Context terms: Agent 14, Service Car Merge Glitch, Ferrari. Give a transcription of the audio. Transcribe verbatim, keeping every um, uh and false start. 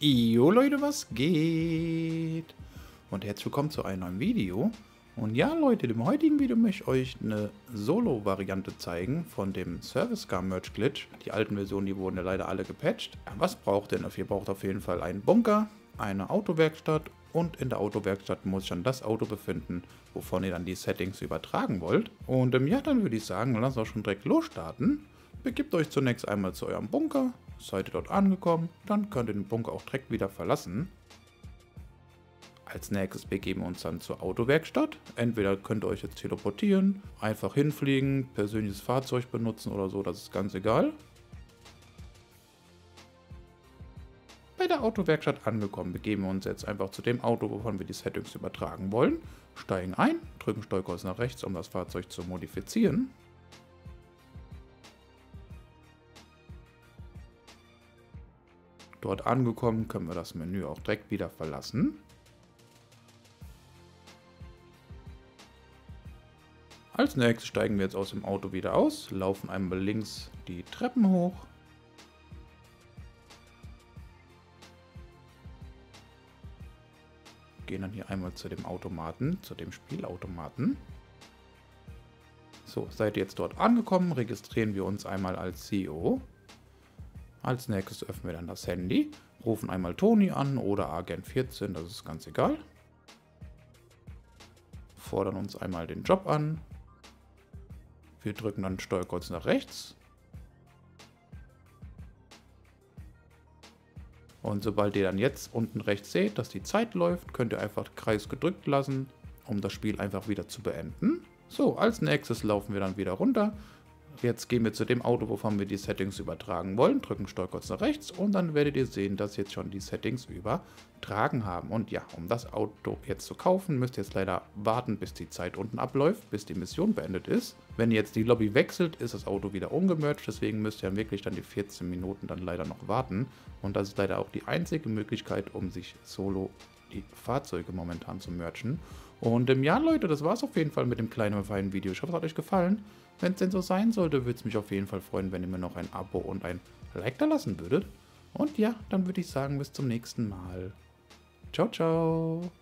Jo Leute, was geht? Und herzlich willkommen zu einem neuen Video. Und ja Leute, im heutigen Video möchte ich euch eine Solo-Variante zeigen von dem Service Car Merge Glitch. Die alten Versionen, die wurden ja leider alle gepatcht. Was braucht ihr dafür? Ihr braucht auf jeden Fall einen Bunker, eine Autowerkstatt und in der Autowerkstatt muss ich dann das Auto befinden, wovon ihr dann die Settings übertragen wollt. Und ähm, ja, dann würde ich sagen, lasst uns schon direkt losstarten. Begebt euch zunächst einmal zu eurem Bunker. Seid ihr dort angekommen, dann könnt ihr den Bunker auch direkt wieder verlassen. Als nächstes begeben wir uns dann zur Autowerkstatt. Entweder könnt ihr euch jetzt teleportieren, einfach hinfliegen, persönliches Fahrzeug benutzen oder so, das ist ganz egal. Bei der Autowerkstatt angekommen, begeben wir uns jetzt einfach zu dem Auto, wovon wir die Settings übertragen wollen, steigen ein, drücken Steuerkreuz nach rechts, um das Fahrzeug zu modifizieren. Dort angekommen, können wir das Menü auch direkt wieder verlassen. Als nächstes steigen wir jetzt aus dem Auto wieder aus, laufen einmal links die Treppen hoch. Gehen dann hier einmal zu dem Automaten, zu dem Spielautomaten. So, seid ihr jetzt dort angekommen, registrieren wir uns einmal als C E O. Als nächstes öffnen wir dann das Handy, rufen einmal Toni an oder Agent vierzehn, das ist ganz egal. Fordern uns einmal den Job an. Wir drücken dann Steuerkreuz nach rechts. Und sobald ihr dann jetzt unten rechts seht, dass die Zeit läuft, könnt ihr einfach Kreis gedrückt lassen, um das Spiel einfach wieder zu beenden. So, als nächstes laufen wir dann wieder runter. Jetzt gehen wir zu dem Auto, wovon wir die Settings übertragen wollen, drücken Steuerkreuz nach rechts und dann werdet ihr sehen, dass jetzt schon die Settings übertragen haben. Und ja, um das Auto jetzt zu kaufen, müsst ihr jetzt leider warten, bis die Zeit unten abläuft, bis die Mission beendet ist. Wenn ihr jetzt die Lobby wechselt, ist das Auto wieder ungemerged, deswegen müsst ihr wirklich dann die vierzehn Minuten dann leider noch warten. Und das ist leider auch die einzige Möglichkeit, um sich solo die Fahrzeuge momentan zu merchen. Und ähm, ja Leute, das war es auf jeden Fall mit dem kleinen, feinen Video. Ich hoffe, es hat euch gefallen. Wenn es denn so sein sollte, würde es mich auf jeden Fall freuen, wenn ihr mir noch ein Abo und ein Like da lassen würdet. Und ja, dann würde ich sagen, bis zum nächsten Mal. Ciao, ciao.